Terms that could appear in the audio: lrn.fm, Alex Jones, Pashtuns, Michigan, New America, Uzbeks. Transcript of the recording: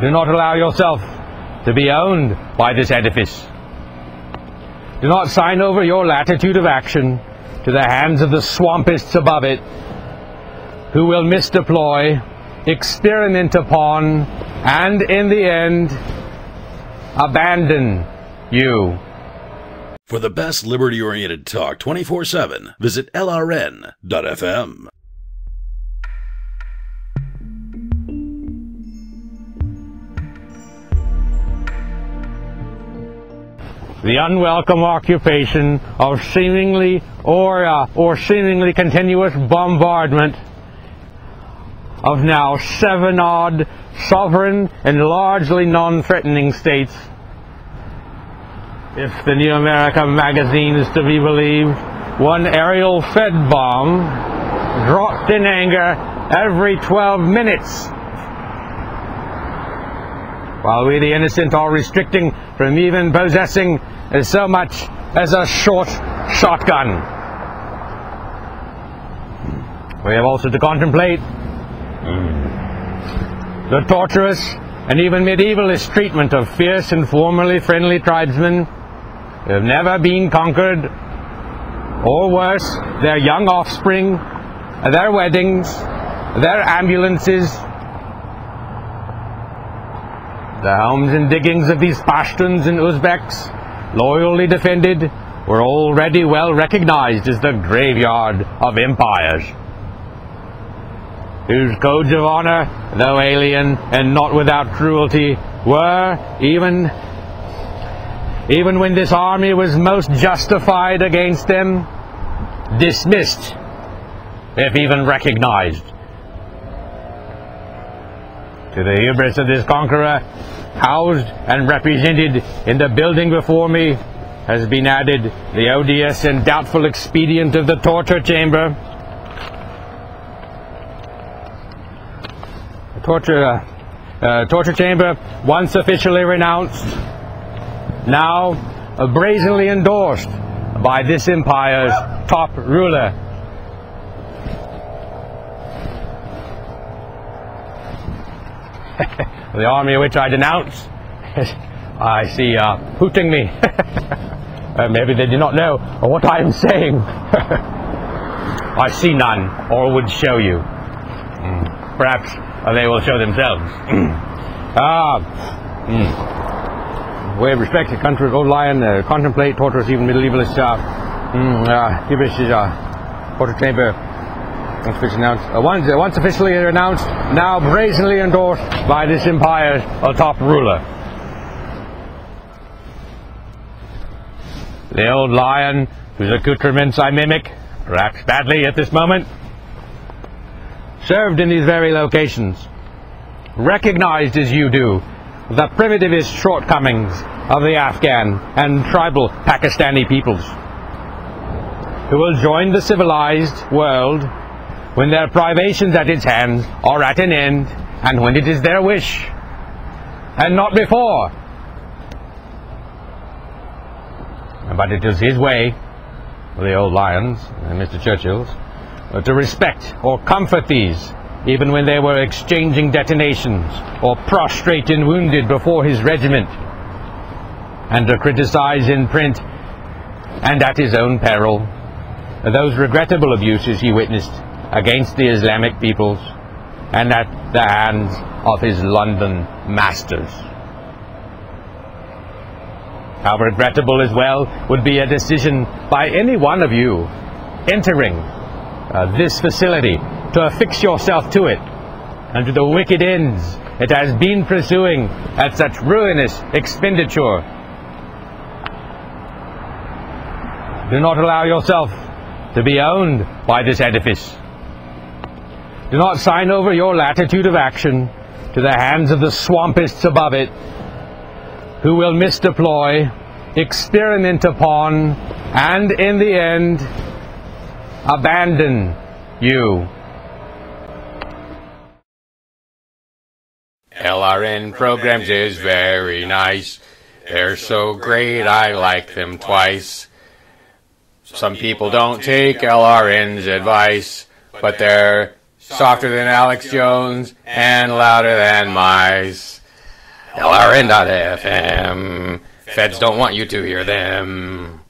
Do not allow yourself to be owned by this edifice. Do not sign over your latitude of action to the hands of the swampists above it, who will misdeploy, experiment upon, and in the end, abandon you. For the best liberty-oriented talk 24/7, visit lrn.fm. The unwelcome occupation of seemingly seemingly continuous bombardment of now 7 odd sovereign and largely non-threatening states, if the New America magazine is to be believed. One aerial Fed bomb dropped in anger every 12 minutes, while we the innocent are restricting from even possessing so much as a short shotgun. We have also to contemplate the torturous and even medievalist treatment of fierce and formerly friendly tribesmen who have never been conquered, or worse, their young offspring, their weddings, their ambulances, the homes and diggings of these Pashtuns and Uzbeks, loyally defended, were already well recognized as the graveyard of empires, whose codes of honor, though alien and not without cruelty, were, even when this army was most justified against them, dismissed, if even recognized. To the hubris of this conqueror, housed and represented in the building before me, has been added the odious and doubtful expedient of the torture chamber. Torture chamber, once officially renounced, now brazenly endorsed by this empire's top ruler. The army which I denounce, I see hooting me. Maybe they do not know what I am saying. I see none, or would show you. Perhaps they will show themselves. We respect the country of old lion, contemplate torturous, even medievalist hubris is torture chamber, once officially renounced, now brazenly endorsed by this empire's top ruler. The old lion, whose accoutrements I mimic, perhaps badly at this moment, served in these very locations, recognized as you do the primitivist shortcomings of the Afghan and tribal Pakistani peoples, who will join the civilized world when their privations at its hands are at an end, and when it is their wish, and not before. But it is his way, the old lion's and Mr. Churchill's, to respect or comfort these, even when they were exchanging detonations or prostrate and wounded before his regiment, and to criticize in print and at his own peril those regrettable abuses he witnessed against the Islamic peoples and at the hands of his London masters. How regrettable as well would be a decision by any one of you entering this facility to affix yourself to it and to the wicked ends it has been pursuing at such ruinous expenditure. Do not allow yourself to be owned by this edifice. Do not sign over your latitude of action to the hands of the swampists above it, who will misdeploy, experiment upon, and in the end, abandon you. LRN programs is very nice. They're so great I like them twice. Some people don't take LRN's advice, but they're softer than Alex Jones and louder than mice. lrn.fm. Feds don't want you to hear them.